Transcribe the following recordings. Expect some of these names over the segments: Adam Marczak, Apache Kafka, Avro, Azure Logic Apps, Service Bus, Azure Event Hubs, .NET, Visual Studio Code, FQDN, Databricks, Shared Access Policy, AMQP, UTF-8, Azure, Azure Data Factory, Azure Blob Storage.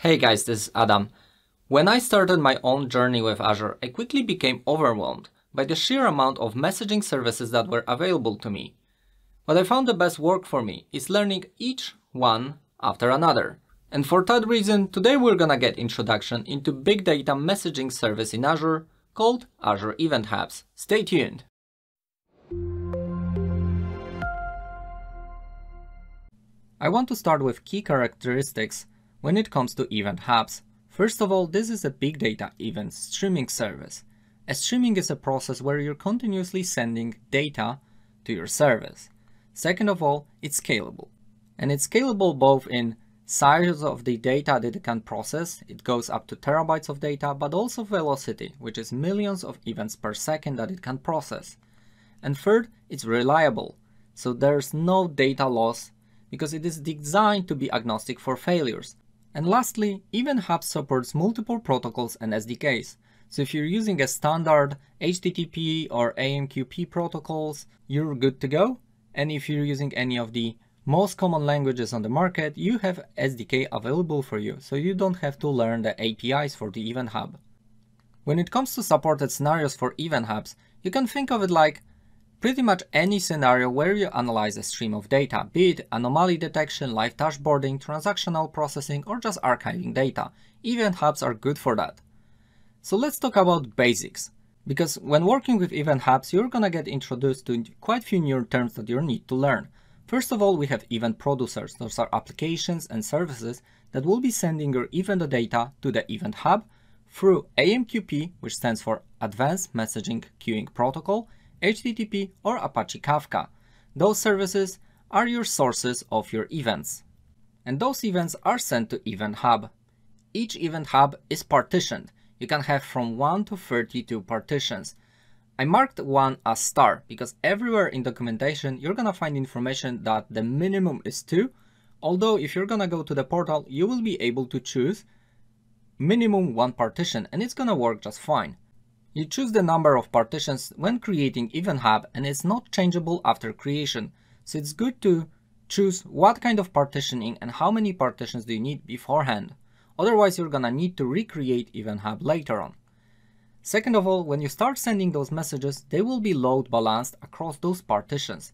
Hey guys, this is Adam. When I started my own journey with Azure, I quickly became overwhelmed by the sheer amount of messaging services that were available to me. What I found the best work for me is learning each one after another. And for that reason, today we're gonna get introduction into big data messaging service in Azure called Azure Event Hubs. Stay tuned. I want to start with key characteristics when it comes to Event Hubs. First of all, this is a big data event streaming service. A streaming is a process where you're continuously sending data to your service. Second of all, it's scalable. And it's scalable both in size of the data that it can process, it goes up to terabytes of data, but also velocity, which is millions of events per second that it can process. And third, it's reliable. So there's no data loss because it is designed to be agnostic for failures. And lastly, Event Hubs supports multiple protocols and SDKs. So if you're using a standard HTTP or AMQP protocols, you're good to go. And if you're using any of the most common languages on the market, you have SDK available for you. So you don't have to learn the APIs for the Event Hub. When it comes to supported scenarios for Event Hubs, you can think of it like pretty much any scenario where you analyze a stream of data, be it anomaly detection, live dashboarding, transactional processing, or just archiving data. Event Hubs are good for that. So let's talk about basics, because when working with Event Hubs, you're gonna get introduced to quite a few new terms that you need to learn. First of all, we have event producers. Those are applications and services that will be sending your event data to the Event Hub through AMQP, which stands for Advanced Messaging Queuing Protocol, HTTP or Apache Kafka. Those services are your sources of your events. And those events are sent to Event Hub. Each Event Hub is partitioned. You can have from 1 to 32 partitions. I marked one as star because everywhere in documentation you're gonna find information that the minimum is 2. Although if you're gonna go to the portal, you will be able to choose minimum 1 partition and it's gonna work just fine. You choose the number of partitions when creating Event Hub and it's not changeable after creation. So it's good to choose what kind of partitioning and how many partitions do you need beforehand. Otherwise you're gonna need to recreate Event Hub later on. Second of all, when you start sending those messages, they will be load balanced across those partitions.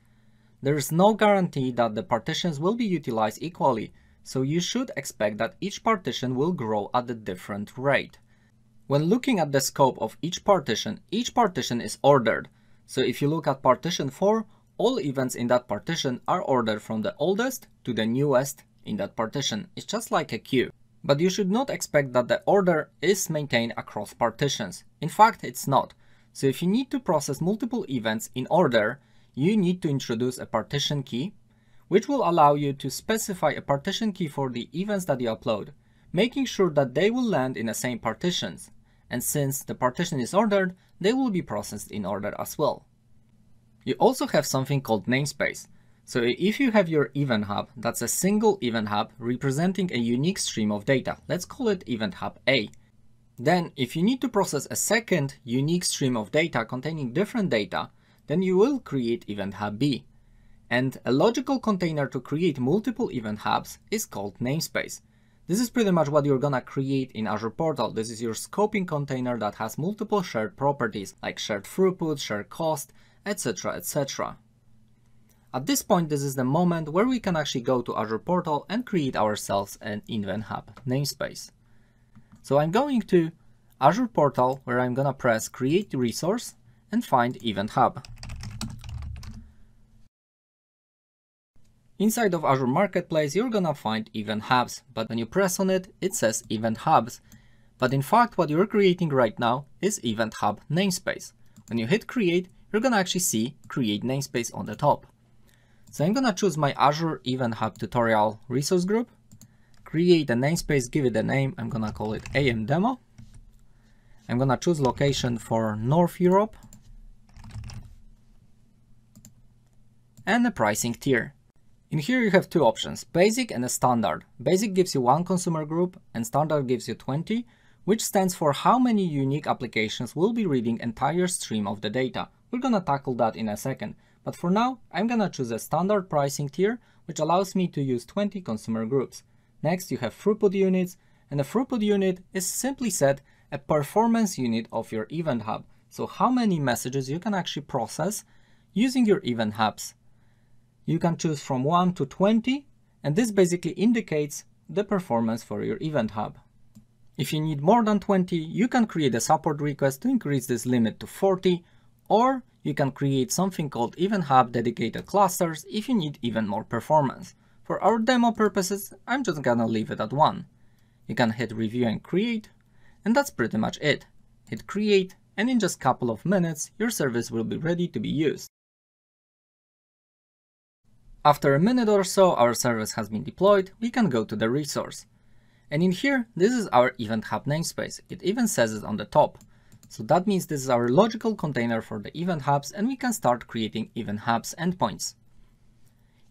There is no guarantee that the partitions will be utilized equally, so you should expect that each partition will grow at a different rate. When looking at the scope of each partition is ordered. So if you look at partition 4, all events in that partition are ordered from the oldest to the newest in that partition. It's just like a queue. But you should not expect that the order is maintained across partitions. In fact, it's not. So if you need to process multiple events in order, you need to introduce a partition key, which will allow you to specify a partition key for the events that you upload, making sure that they will land in the same partitions. And since the partition is ordered, they will be processed in order as well. You also have something called namespace. So if you have your Event Hub, that's a single Event Hub representing a unique stream of data. Let's call it Event Hub A. Then if you need to process a second unique stream of data containing different data, then you will create Event Hub B. And a logical container to create multiple Event Hubs is called namespace. This is pretty much what you're gonna create in Azure portal. This is your scoping container that has multiple shared properties like shared throughput, shared cost, etc, etc. At this point, this is the moment where we can actually go to Azure portal and create ourselves an Event Hub namespace. So I'm going to Azure portal where I'm gonna press create resource and find Event Hub. Inside of Azure Marketplace, you're gonna find Event Hubs, but when you press on it, it says Event Hubs. But in fact, what you're creating right now is Event Hub namespace. When you hit create, you're gonna actually see create namespace on the top. So I'm gonna choose my Azure Event Hub tutorial resource group, create a namespace, give it a name, I'm gonna call it AM Demo. I'm gonna choose location for North Europe and the pricing tier. In here you have two options, basic and a standard. Basic gives you 1 consumer group and standard gives you 20, which stands for how many unique applications will be reading entire stream of the data. We're gonna tackle that in a second, but for now I'm gonna choose a standard pricing tier, which allows me to use 20 consumer groups. Next you have throughput units, and the throughput unit is simply set a performance unit of your event hub. So how many messages you can actually process using your event hubs. You can choose from 1 to 20, and this basically indicates the performance for your event hub. If you need more than 20, you can create a support request to increase this limit to 40, or you can create something called Event Hub dedicated clusters if you need even more performance. For our demo purposes, I'm just gonna leave it at 1. You can hit Review and Create, and that's pretty much it. Hit Create, and in just a couple of minutes, your service will be ready to be used. After a minute or so our service has been deployed, we can go to the resource. And in here, this is our Event Hub namespace. It even says it on the top. So that means this is our logical container for the Event Hubs, and we can start creating Event Hubs endpoints.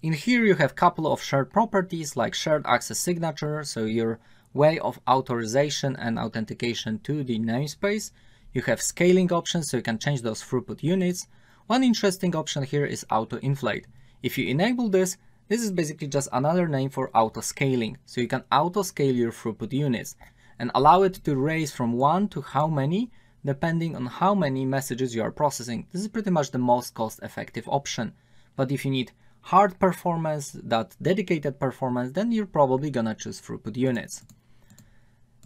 In here you have a couple of shared properties like shared access signature, so your way of authorization and authentication to the namespace. You have scaling options, so you can change those throughput units. One interesting option here is auto-inflate. If you enable this, this is basically just another name for auto-scaling. So you can auto-scale your throughput units and allow it to raise from 1 to how many, depending on how many messages you are processing. This is pretty much the most cost-effective option. But if you need hard performance, that dedicated performance, then you're probably gonna choose throughput units.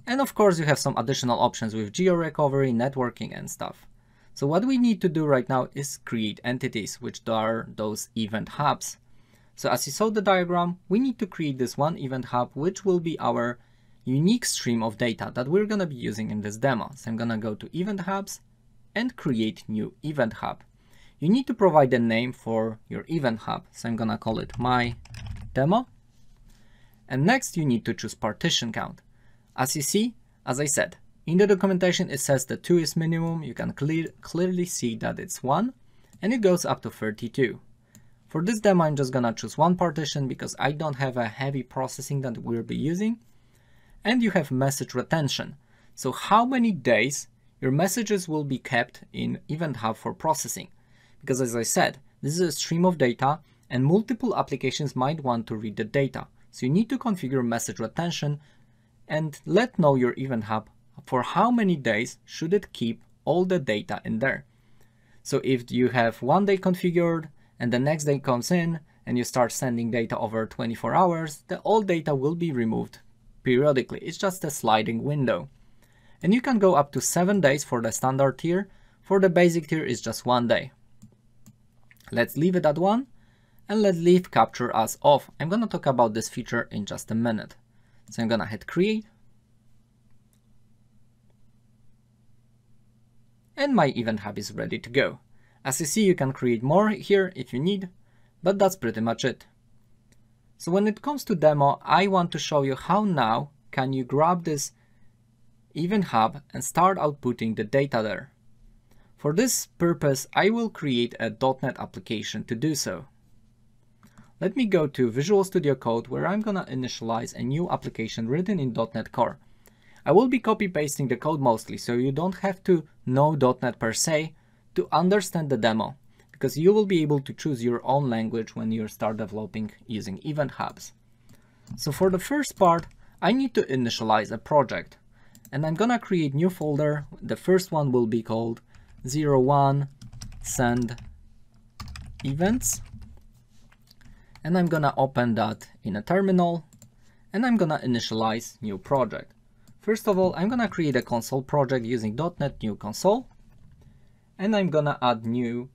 And of course you have some additional options with geo recovery, networking and stuff. So what we need to do right now is create entities, which are those event hubs. So as you saw the diagram, we need to create this one event hub, which will be our unique stream of data that we're going to be using in this demo. So I'm going to go to event hubs and create new event hub. You need to provide a name for your event hub. So I'm going to call it my demo. And next you need to choose partition count. As you see, as I said, in the documentation, it says that 2 is minimum. You can clearly see that it's 1 and it goes up to 32. For this demo, I'm just gonna choose one partition because I don't have a heavy processing that we'll be using. And you have message retention. So how many days your messages will be kept in Event Hub for processing? Because as I said, this is a stream of data and multiple applications might want to read the data. So you need to configure message retention and let know your Event Hub for how many days should it keep all the data in there. So if you have 1 day configured and the next day comes in and you start sending data over 24 hours, the old data will be removed periodically. It's just a sliding window. And you can go up to 7 days for the standard tier. For the basic tier is just 1 day. Let's leave it at 1 and let's leave capture as off. I'm gonna talk about this feature in just a minute. So I'm gonna hit create. And my event hub is ready to go. As you see, you can create more here if you need, but that's pretty much it. So when it comes to demo, I want to show you how now can you grab this event hub and start outputting the data there. For this purpose, I will create a .NET application to do so. Let me go to Visual Studio Code, where I'm gonna initialize a new application written in .NET Core. I will be copy-pasting the code mostly, so you don't have to know .NET per se to understand the demo, because you will be able to choose your own language when you start developing using Event Hubs. So for the first part, I need to initialize a project, and I'm gonna create new folder. The first one will be called 01 send events, and I'm gonna open that in a terminal, and I'm gonna initialize new project. First of all, I'm gonna create a console project using .NET New Console, and I'm gonna add new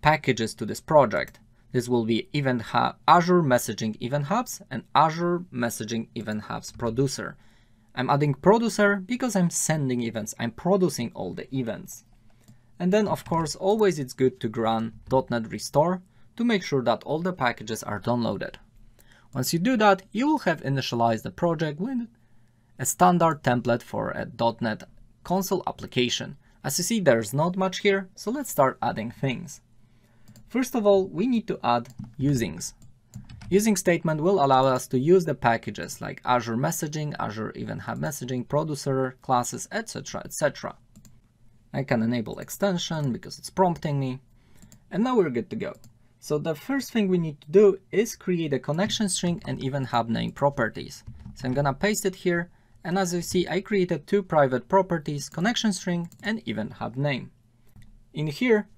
packages to this project. This will be Azure Messaging Event Hubs and Azure Messaging Event Hubs Producer. I'm adding Producer because I'm sending events, I'm producing all the events. And then of course, always it's good to run .NET Restore to make sure that all the packages are downloaded. Once you do that, you will have initialized the project with a standard template for a .NET console application. As you see, there's not much here, so let's start adding things. First of all, we need to add usings. Using statement will allow us to use the packages like Azure Messaging, Azure Event Hub Messaging, Producer, classes, etc, etc. I can enable extension because it's prompting me. And now we're good to go. So the first thing we need to do is create a connection string and event hub name properties. So I'm gonna paste it here. And as you see, I created two private properties, connection string and event hub name. In here,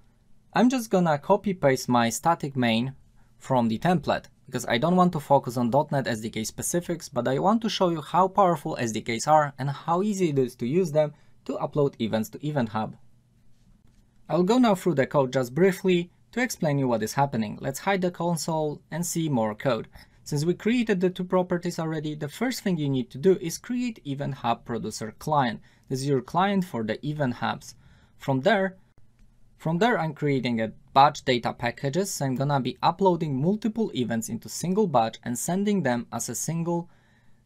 I'm just gonna copy paste my static main from the template, because I don't want to focus on .NET SDK specifics, but I want to show you how powerful SDKs are and how easy it is to use them to upload events to Event Hub. I'll go now through the code just briefly to explain you what is happening. Let's hide the console and see more code. Since we created the two properties already, the first thing you need to do is create Event Hub Producer Client. This is your client for the Event Hubs. From there I'm creating a batch data packages, so I'm gonna be uploading multiple events into single batch and sending them as a single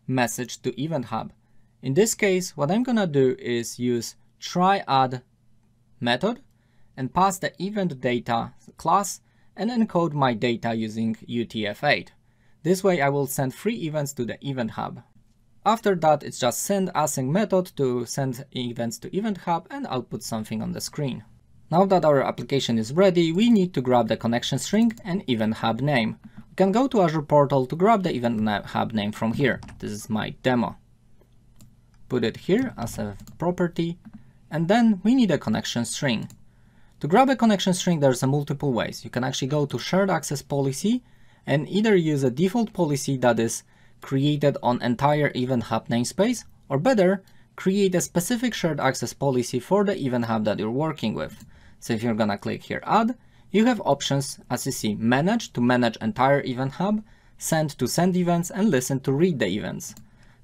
message to Event Hub. In this case, what I'm gonna do is use try add method and pass the event data class and encode my data using UTF-8. This way I will send 3 events to the Event Hub. After that, it's just send async method to send events to Event Hub and output something on the screen. Now that our application is ready, we need to grab the connection string and Event Hub name. We can go to Azure portal to grab the Event Hub name from here. This is my demo. Put it here as a property, and then we need a connection string. To grab a connection string, there's multiple ways. You can actually go to Shared Access Policy and either use a default policy that is created on entire Event Hub namespace, or better, create a specific shared access policy for the Event Hub that you're working with. So if you're gonna click here Add, you have options as you see, Manage to manage entire Event Hub, Send to send events, and Listen to read the events.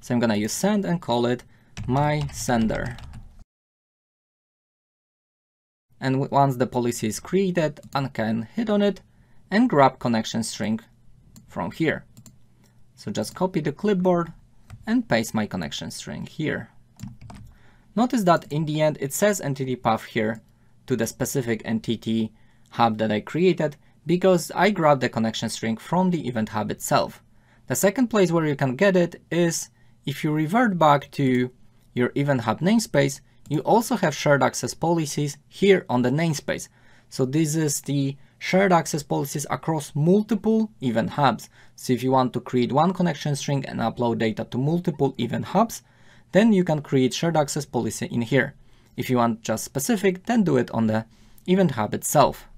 So I'm gonna use Send and call it My Sender. And once the policy is created, I can hit on it and grab connection string from here. So just copy the clipboard and paste my connection string here. Notice that in the end it says entity path here to the specific entity hub that I created, because I grabbed the connection string from the Event Hub itself. The second place where you can get it is if you revert back to your Event Hub namespace, you also have shared access policies here on the namespace. So this is the shared access policies across multiple Event Hubs. So if you want to create one connection string and upload data to multiple Event Hubs, then you can create shared access policy in here. If you want just specific, then do it on the Event Hub itself.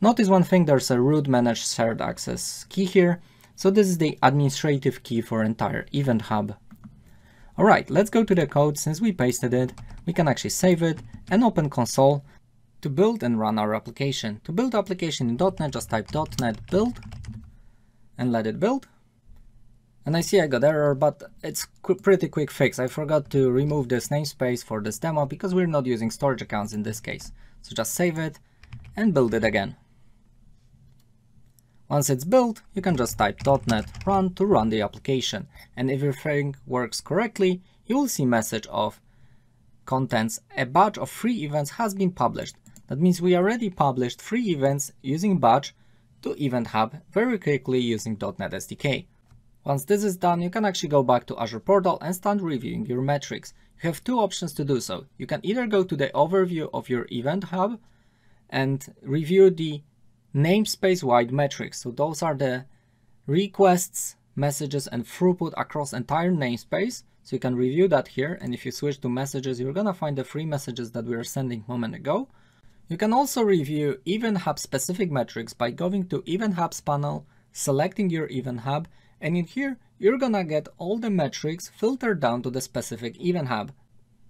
Notice one thing, there's a root manage shared access key here. So this is the administrative key for entire Event Hub. All right, let's go to the code. Since we pasted it, we can actually save it and open console to build and run our application. To build application in .NET, just type .NET build and let it build. And I see I got error, but it's pretty quick fix. I forgot to remove this namespace for this demo because we're not using storage accounts in this case. So just save it and build it again. Once it's built, you can just type .NET run to run the application, and if everything works correctly, you will see message of contents. A batch of 3 events has been published. That means we already published 3 events using batch to Event Hub very quickly using .NET SDK. Once this is done, you can actually go back to Azure portal and start reviewing your metrics. You have 2 options to do so. You can either go to the overview of your Event Hub and review the namespace-wide metrics. So those are the requests, messages, and throughput across entire namespace. So you can review that here. And if you switch to messages, you're gonna find the 3 messages that we were sending a moment ago. You can also review Event Hub specific metrics by going to Event Hubs panel, selecting your Event Hub, and in here, you're gonna get all the metrics filtered down to the specific Event Hub.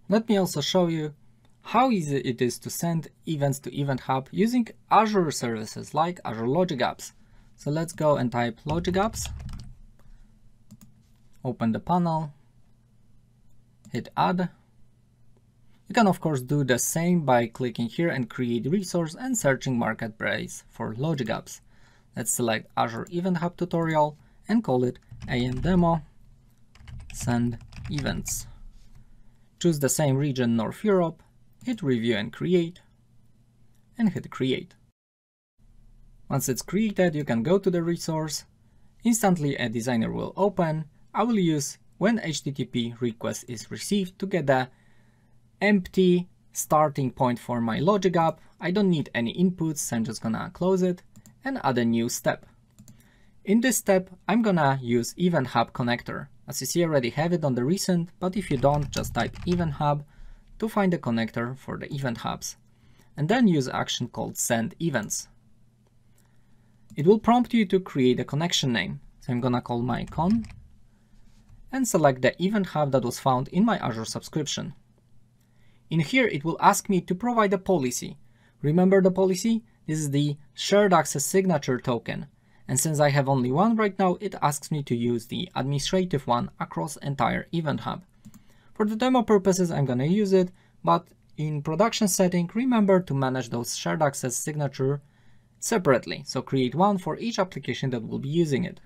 Let me also show you how easy it is to send events to Event Hub using Azure services like Azure Logic Apps. So let's go and type Logic Apps, open the panel, hit Add. You can of course do the same by clicking here and create resource and searching marketplace for Logic Apps. Let's select Azure Event Hub tutorial and call it AM demo send events. Choose the same region, North Europe, hit review and create, and hit create. Once it's created, you can go to the resource. Instantly a designer will open. I will use when HTTP request is received to get the empty starting point for my Logic app. I don't need any inputs, so I'm just gonna close it and add a new step. In this step, I'm gonna use Event Hub connector. As you see, I already have it on the recent, but if you don't, just type Event Hub to find the connector for the Event Hubs, and then use action called Send Events. It will prompt you to create a connection name. So I'm gonna call my con and select the Event Hub that was found in my Azure subscription. In here, it will ask me to provide a policy. Remember the policy? This is the Shared Access Signature token. And since I have only one right now, it asks me to use the administrative one across entire Event Hub. For the demo purposes, I'm gonna use it, but in production setting, remember to manage those Shared Access Signature separately. So create one for each application that will be using it.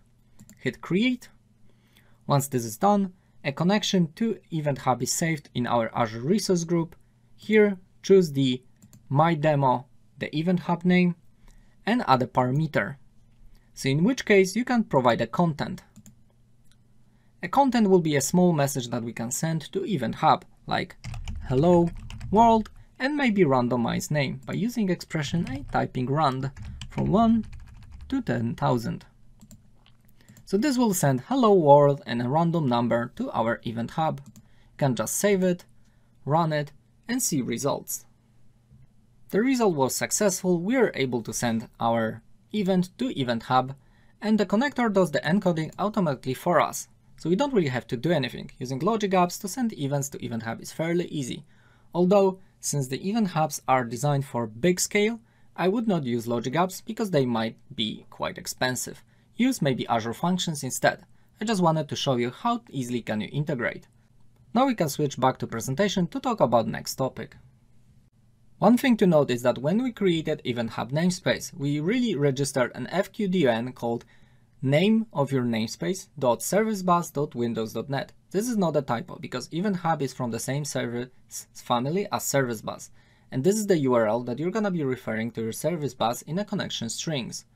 Hit create. Once this is done, a connection to Event Hub is saved in our Azure resource group. Here, choose the My Demo, the Event Hub name, and add a parameter. So in which case you can provide a content. A content will be a small message that we can send to Event Hub, like hello world, and maybe randomized name by using expression and typing rand from 1 to 10,000. So this will send hello world and a random number to our Event Hub. You can just save it, run it, and see results. The result was successful. We are able to send our event to Event Hub, and the connector does the encoding automatically for us. So we don't really have to do anything. Using Logic Apps to send events to Event Hub is fairly easy. Although, since the Event Hubs are designed for big scale, I would not use Logic Apps because they might be quite expensive. Use maybe Azure Functions instead. I just wanted to show you how easily can you integrate. Now we can switch back to presentation to talk about next topic. One thing to note is that when we created Event Hub namespace, we really registered an FQDN called name of your namespace.servicebus.windows.net. This is not a typo because Event Hub is from the same service family as Service Bus, and this is the URL that you're gonna be referring to your Service Bus in a connection strings.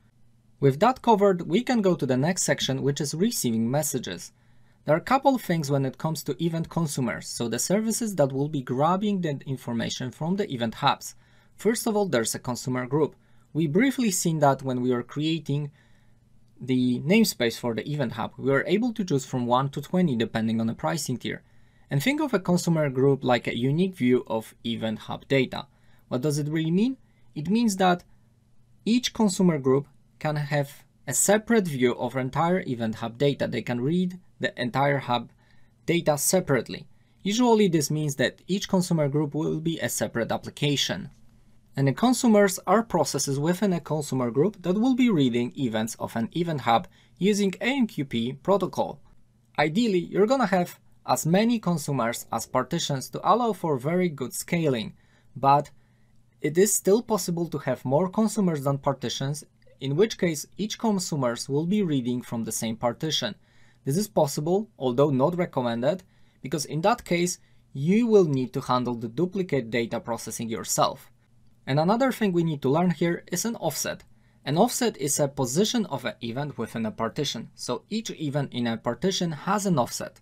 With that covered, we can go to the next section, which is receiving messages. There are a couple of things when it comes to event consumers, so the services that will be grabbing the information from the Event Hubs. First of all, there's a consumer group. We briefly seen that when we were creating the namespace for the Event Hub, we were able to choose from 1 to 20 depending on the pricing tier. And think of a consumer group like a unique view of Event Hub data. What does it really mean? It means that each consumer group can have a separate view of entire Event Hub data. They can read the entire hub data separately. Usually this means that each consumer group will be a separate application. And the consumers are processes within a consumer group that will be reading events of an Event Hub using AMQP protocol. Ideally, you're gonna have as many consumers as partitions to allow for very good scaling, but it is still possible to have more consumers than partitions, in which case each consumer will be reading from the same partition. This is possible, although not recommended, because in that case, you will need to handle the duplicate data processing yourself. And another thing we need to learn here is an offset. An offset is a position of an event within a partition. So each event in a partition has an offset.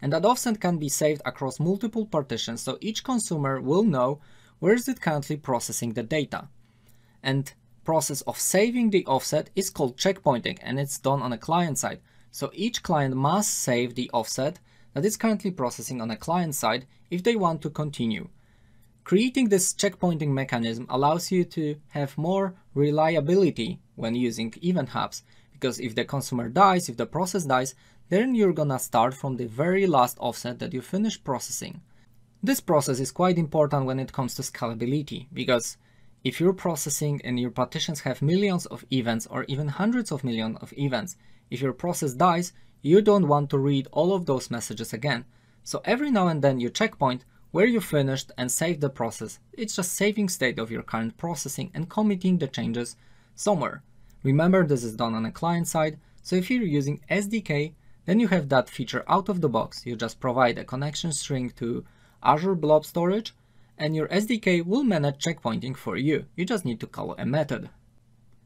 And that offset can be saved across multiple partitions, so each consumer will know where is it currently processing the data. And the process of saving the offset is called checkpointing, and it's done on a client side. So each client must save the offset that is currently processing on a client side if they want to continue. Creating this checkpointing mechanism allows you to have more reliability when using Event Hubs, because if the consumer dies, if the process dies, then you're gonna start from the very last offset that you finished processing. This process is quite important when it comes to scalability, because if you're processing and your partitions have millions of events or even hundreds of millions of events, if your process dies, you don't want to read all of those messages again. So every now and then you checkpoint where you finished and save the process. It's just saving state of your current processing and committing the changes somewhere. Remember, this is done on a client side, so if you're using SDK, then you have that feature out of the box. You just provide a connection string to Azure Blob Storage, and your SDK will manage checkpointing for you. You just need to call a method.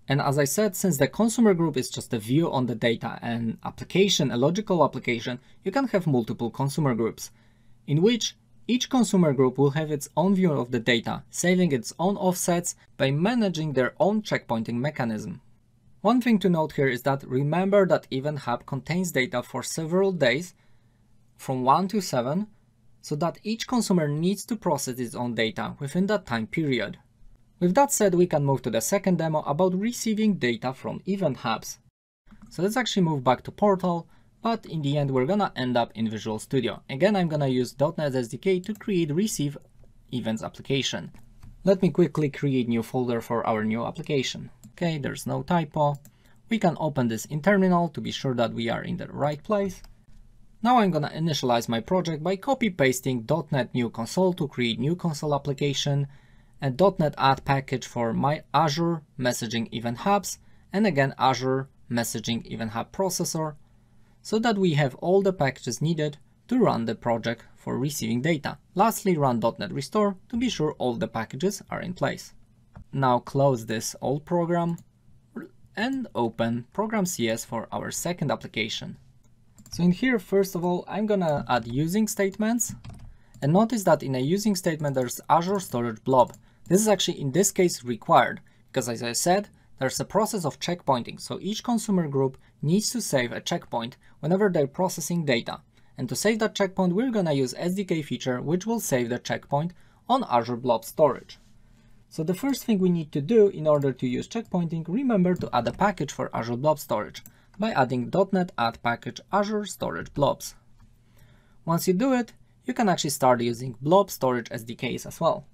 And as I said, since the consumer group is just a view on the data, an application, a logical application, you can have multiple consumer groups, in which each consumer group will have its own view of the data, saving its own offsets by managing their own checkpointing mechanism. One thing to note here is that remember that Event Hub contains data for several days, from 1 to 7, so that each consumer needs to process its own data within that time period. With that said, we can move to the second demo about receiving data from Event Hubs. So let's actually move back to Portal, but in the end we're gonna end up in Visual Studio. Again, I'm gonna use .NET SDK to create Receive Events application. Let me quickly create new folder for our new application. Okay, there's no typo. We can open this in terminal to be sure that we are in the right place. Now I'm gonna initialize my project by copy-pasting .NET New Console to create New Console application, and .NET Add package for my Azure Messaging Event Hubs, and again Azure Messaging Event Hub processor, so that we have all the packages needed to run the project for receiving data. Lastly, run .NET Restore to be sure all the packages are in place. Now close this old program and open Program CS for our second application. So in here, first of all, I'm gonna add using statements, and notice that in a using statement there's Azure Storage Blob. This is actually in this case required, because as I said, there's a process of checkpointing, so each consumer group needs to save a checkpoint whenever they're processing data. And to save that checkpoint, we're gonna use SDK feature, which will save the checkpoint on Azure Blob Storage. So the first thing we need to do in order to use checkpointing, remember to add a package for Azure Blob Storage by adding .NET Add package Azure Storage Blobs. Once you do it, you can actually start using Blob Storage SDKs as well.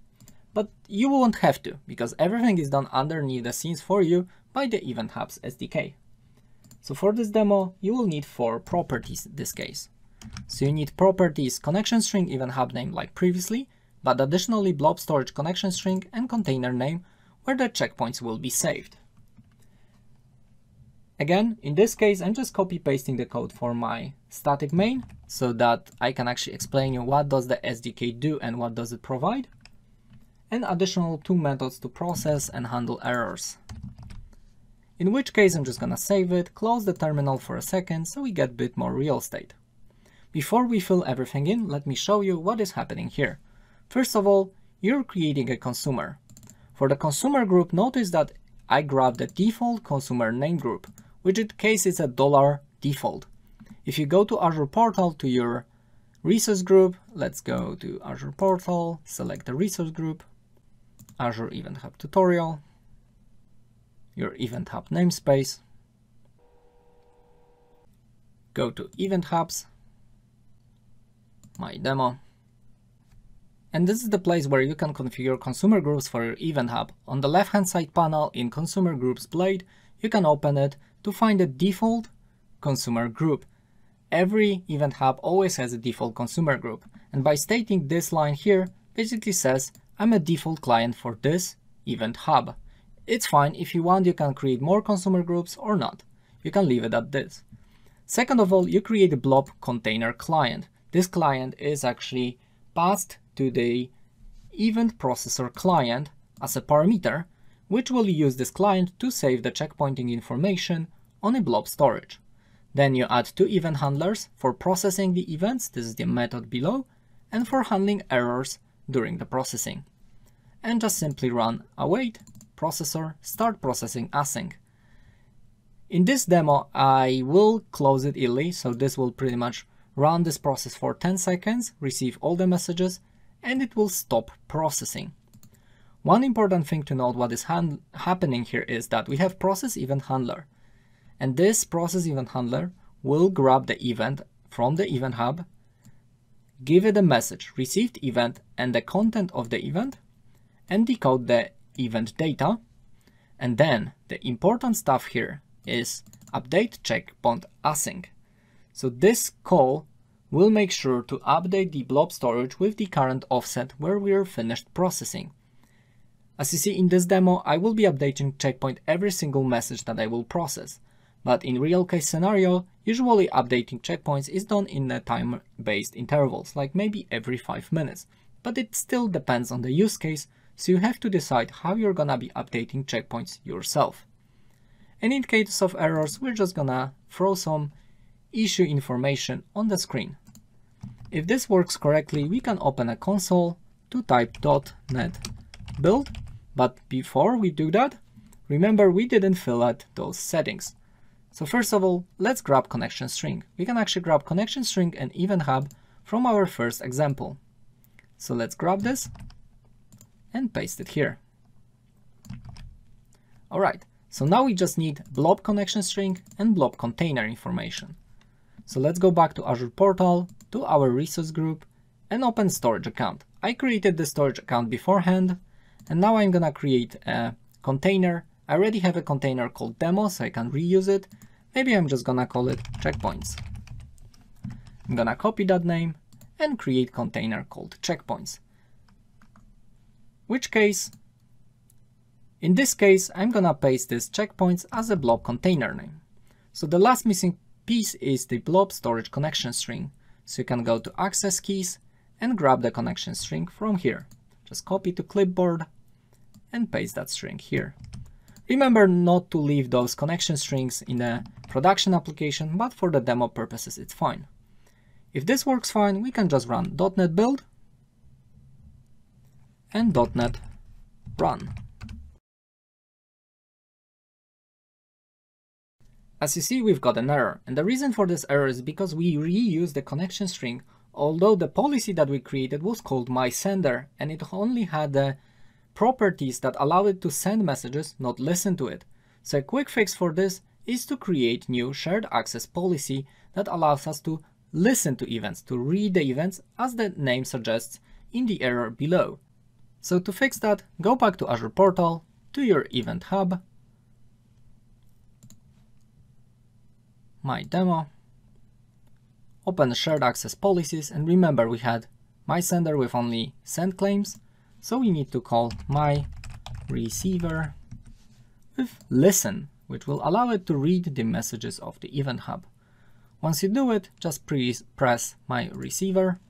But you won't have to, because everything is done underneath the scenes for you by the Event Hubs SDK. So for this demo, you will need 4 properties in this case. So you need properties connection string event hub name like previously, but additionally blob storage connection string and container name where the checkpoints will be saved. Again, in this case, I'm just copy pasting the code for my static main so that I can actually explain you what does the SDK do and what does it provide. And additional 2 methods to process and handle errors. In which case I'm just gonna save it, close the terminal for a second so we get a bit more real estate. Before we fill everything in, let me show you what is happening here. First of all, you're creating a consumer. For the consumer group, notice that I grabbed the default consumer name group, which in case is a $default. If you go to Azure Portal to your resource group, let's go to Azure Portal, select the resource group, Azure Event Hub tutorial, your Event Hub namespace, go to Event Hubs, my demo, and this is the place where you can configure consumer groups for your Event Hub. On the left hand side panel in Consumer Groups Blade, you can open it to find the default consumer group. Every Event Hub always has a default consumer group, and by stating this line here, basically says I'm a default client for this Event Hub. It's fine, if you want you can create more consumer groups or not. You can leave it at this. Second of all, you create a blob container client. This client is actually passed to the event processor client as a parameter, which will use this client to save the checkpointing information on a blob storage. Then you add 2 event handlers for processing the events, this is the method below, and for handling errors during the processing. And just simply run await processor start processing async. In this demo I will close it illy, so this will pretty much run this process for 10 seconds, receive all the messages, and it will stop processing. One important thing to note what is happening here is that we have process event handler, and this process event handler will grab the event from the Event Hub, give it a message, received event and the content of the event, and decode the event data. And then the important stuff here is update checkpoint async. So this call will make sure to update the blob storage with the current offset where we are finished processing. As you see in this demo, I will be updating checkpoint every single message that I will process, but in real case scenario, usually updating checkpoints is done in the time-based intervals, like maybe every 5 minutes, but it still depends on the use case, so you have to decide how you're gonna be updating checkpoints yourself. And in case of errors, we're just gonna throw some issue information on the screen. If this works correctly, we can open a console to type .NET build, but before we do that, Remember, we didn't fill out those settings. So first of all, let's grab connection string. We can actually grab connection string and event hub from our first example. So let's grab this and paste it here. All right, so now we just need blob connection string and blob container information. So let's go back to Azure portal, to our resource group and open storage account. I created the storage account beforehand and now I'm gonna create a container. I already have a container called demo, so I can reuse it. Maybe I'm just gonna call it checkpoints. I'm gonna copy that name and create container called checkpoints. In this case, I'm gonna paste this checkpoints as a blob container name. So the last missing piece is the blob storage connection string. So you can go to access keys and grab the connection string from here. Just copy to clipboard and paste that string here. Remember not to leave those connection strings in the production application, but for the demo purposes, it's fine. If this works fine, we can just run .NET build and .NET run. As you see, we've got an error, and the reason for this error is because we reused the connection string, although the policy that we created was called mySender, and it only had the properties that allow it to send messages, not listen to it. So a quick fix for this is to create new shared access policy that allows us to listen to events, to read the events as the name suggests in the error below. So to fix that, go back to Azure portal, to your event hub, my demo, open shared access policies, and remember we had mySender with only send claims. So we need to call my receiver with listen, which will allow it to read the messages of the event hub. Once you do it, just press my receiver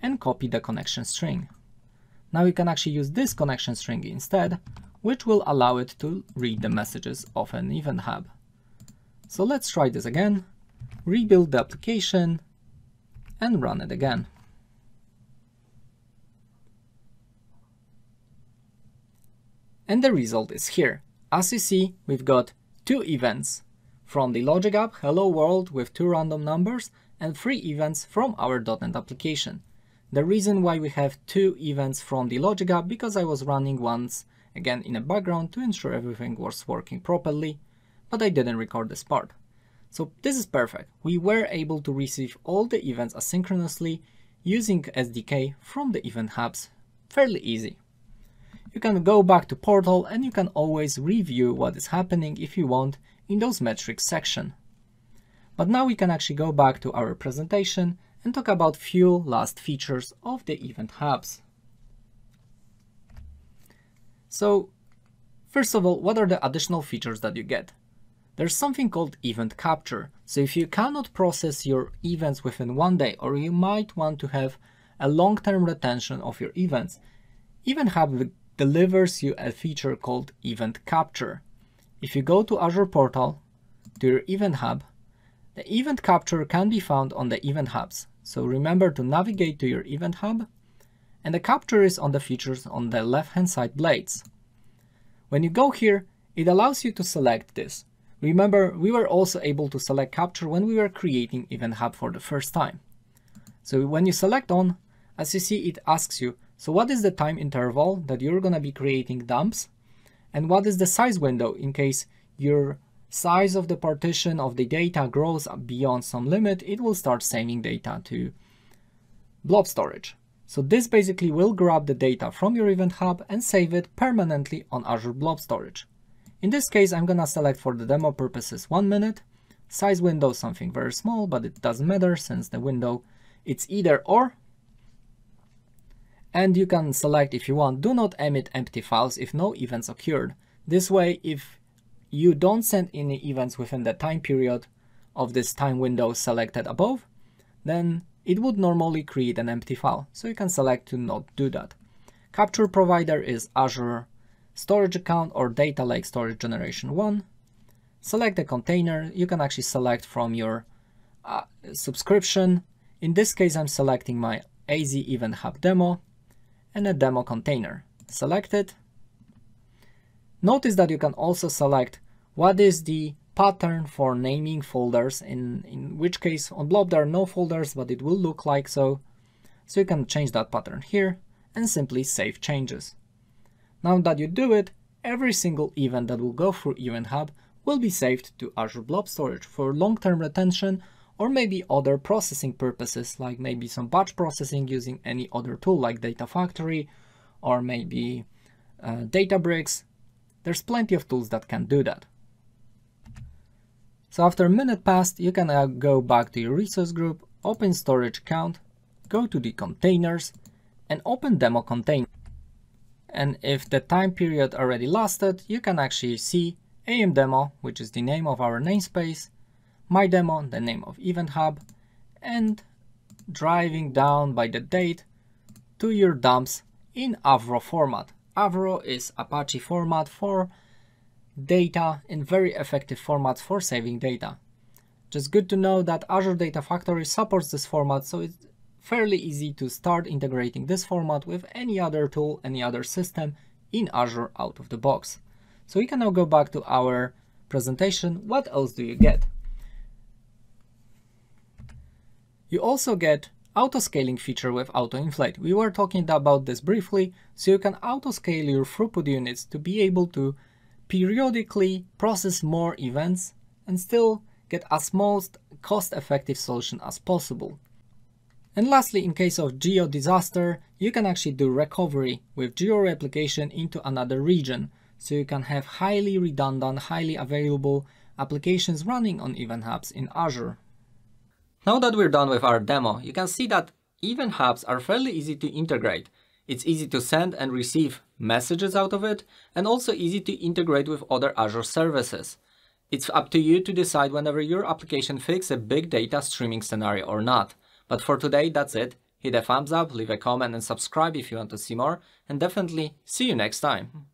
and copy the connection string. Now we can actually use this connection string instead, which will allow it to read the messages of an event hub. So let's try this again, rebuild the application and run it again. And the result is here. As you see, we've got two events from the Logic app, hello world with two random numbers, and three events from our .NET application. The reason why we have two events from the Logic app, because I was running once again in the background to ensure everything was working properly, but I didn't record this part. So this is perfect. We were able to receive all the events asynchronously using SDK from the event hubs, fairly easy. You can go back to portal and you can always review what is happening if you want in those metrics section. But now we can actually go back to our presentation and talk about few last features of the event hubs. So first of all, what are the additional features that you get? There's something called event capture. So if you cannot process your events within one day, or you might want to have a long-term retention of your events, Event Hub delivers you a feature called Event Capture. If you go to Azure portal, to your Event Hub, the Event Capture can be found on the Event Hubs. So remember to navigate to your Event Hub, and the capture is on the features on the left-hand side blades. When you go here, it allows you to select this. Remember, we were also able to select capture when we were creating Event Hub for the first time. So when you select on, as you see, it asks you, so what is the time interval that you're going to be creating dumps? And what is the size window in case your size of the partition of the data grows beyond some limit, it will start saving data to blob storage. So this basically will grab the data from your event hub and save it permanently on Azure Blob Storage. In this case, I'm going to select for the demo purposes 1 minute, size window something very small, but it doesn't matter since the window it's either or. And you can select if you want, do not emit empty files if no events occurred. This way, if you don't send any events within the time period of this time window selected above, then it would normally create an empty file. So you can select to not do that. Capture provider is Azure storage account or data lake storage generation 1. Select the container. You can actually select from your subscription. In this case, I'm selecting my AZ Event Hub demo and a demo container. Select it. Notice that you can also select what is the pattern for naming folders, in which case on Blob there are no folders, but it will look like so. So you can change that pattern here and simply save changes. Now that you do it, every single event that will go through Event Hub will be saved to Azure Blob Storage for long-term retention or maybe other processing purposes, like maybe some batch processing using any other tool like Data Factory or maybe Databricks. There's plenty of tools that can do that. So after a minute passed, you can now go back to your resource group, open storage account, go to the containers and open demo container. And if the time period already lasted, you can actually see AM demo, which is the name of our namespace, my demo, the name of Event Hub, and driving down by the date to your dumps in Avro format. Avro is Apache format for data and very effective formats for saving data. Just good to know that Azure Data Factory supports this format, so it's fairly easy to start integrating this format with any other tool, any other system in Azure out of the box. So we can now go back to our presentation. What else do you get? You also get auto-scaling feature with auto-inflate. We were talking about this briefly, so you can auto-scale your throughput units to be able to periodically process more events and still get as most cost-effective solution as possible. And lastly, in case of geo disaster, you can actually do recovery with geo replication into another region. So you can have highly redundant, highly available applications running on Event Hubs in Azure. Now that we're done with our demo, you can see that Event Hubs are fairly easy to integrate. It's easy to send and receive messages out of it, and also easy to integrate with other Azure services. It's up to you to decide whenever your application fixes a big data streaming scenario or not. But for today, that's it. Hit a thumbs up, leave a comment and subscribe if you want to see more, and definitely see you next time.